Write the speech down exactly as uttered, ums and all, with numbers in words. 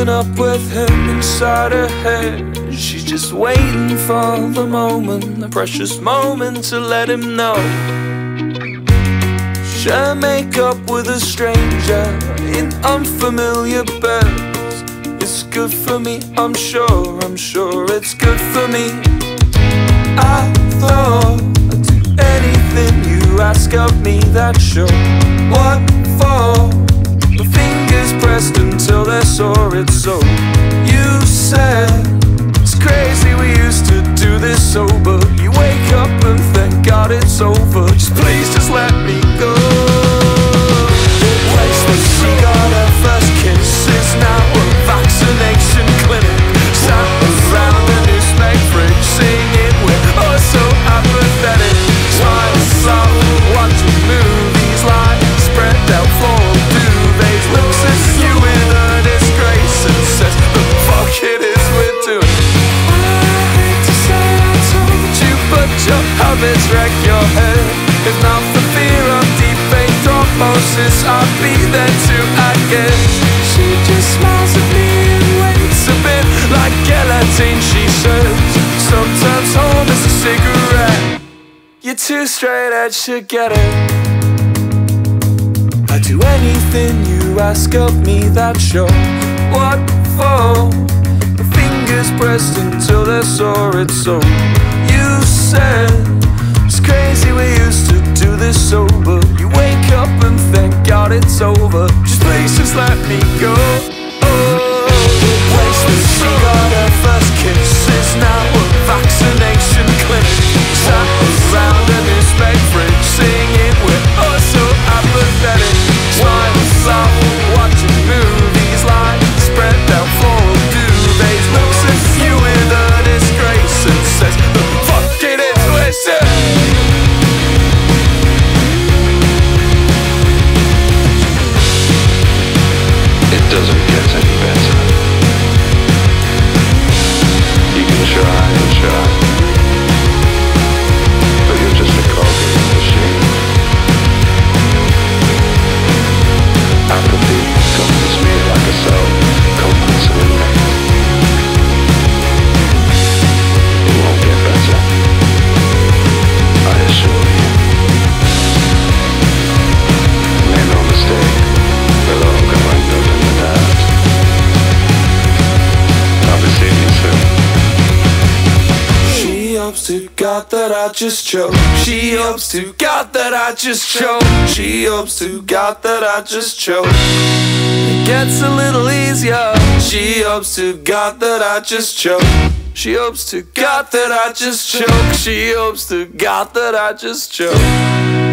Ending up with him inside her head. She's just waiting for the moment, the precious moment to let him know. Share makeup with a stranger in unfamiliar beds. It's good for me, I'm sure, I'm sure it's good for me. I thought I'd do anything you ask of me, that's sure. What for? My fingers pressed until they're sore, it's so. You said it's crazy we used to do this sober. You wake up and thank God it's over. Just please just let me go. The place that she got her first kiss is now a vaccination clinic. Sat around the newspaper fridge singing, we're oh so apathetic. Smiles up, watching movies, light spread out floor. Looks at you in her disgrace and says, the fuck it is we're doing. I hate to say I told you, but your habits wreck your head. If not for fear of deep vein thrombosis, I'd be there too, I guess. She just smiles at me and waits a bit, like guillotine she serves. Sometimes home is a cigarette. You're too straight edge to get it. Do anything you ask of me, that's sure. What for? My fingers pressed until they're sore, it's so. You said it's crazy we used to do this sober. You wake up and thank God it's over. Just please just let me go. Oh, the place that she got her first kiss is now a vaccination clinic. Sat around a newspaper fridge singing, we're oh so apathetic. Smiles out, watching movies, lying spread out floral duvets. Looks at you in a disgrace and says, the fuck it is, listen. It doesn't get any better. You can try and try, but you're just a cog in the machine. Apathy comes me like a cell, comes to me. It won't get better, I assure you. Make no mistake, they'll all go and go in the dark. I'll be seeing you soon. She hopes to God that I just choke. She hopes to God that I just choke. She hopes to God that I just choke. It gets a little easier. She hopes to God that I just choke. She hopes to God that I just choke. She hopes to God that I just choke.